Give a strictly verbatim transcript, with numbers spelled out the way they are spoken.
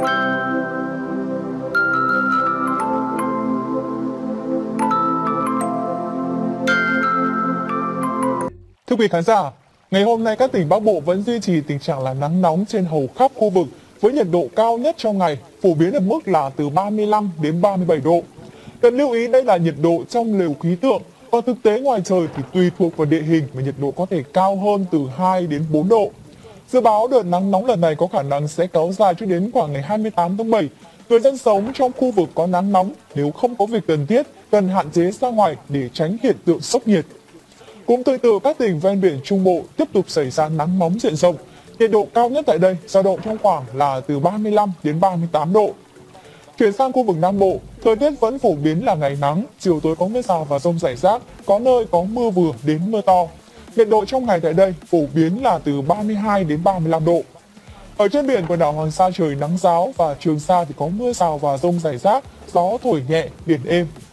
Thưa quý khán giả, ngày hôm nay các tỉnh Bắc Bộ vẫn duy trì tình trạng là nắng nóng trên hầu khắp khu vực với nhiệt độ cao nhất trong ngày phổ biến ở mức là từ ba mươi lăm đến ba mươi bảy độ. Cần lưu ý đây là nhiệt độ trong lều khí tượng, còn thực tế ngoài trời thì tùy thuộc vào địa hình mà nhiệt độ có thể cao hơn từ hai đến bốn độ. Dự báo đợt nắng nóng lần này có khả năng sẽ kéo dài cho đến khoảng ngày hai mươi tám tháng bảy. Người dân sống trong khu vực có nắng nóng nếu không có việc cần thiết cần hạn chế ra ngoài để tránh hiện tượng sốc nhiệt. Cũng tương tự các tỉnh ven biển Trung Bộ tiếp tục xảy ra nắng nóng diện rộng. Nhiệt độ cao nhất tại đây dao động trong khoảng là từ ba mươi lăm đến ba mươi tám độ. Chuyển sang khu vực Nam Bộ, thời tiết vẫn phổ biến là ngày nắng, chiều tối có mưa rào và dông rải rác, có nơi có mưa vừa đến mưa to. Nhiệt độ trong ngày tại đây phổ biến là từ ba mươi hai đến ba mươi lăm độ. Ở trên biển quần đảo Hoàng Sa trời nắng ráo và Trường Sa thì có mưa rào và dông rải rác, gió thổi nhẹ, biển êm.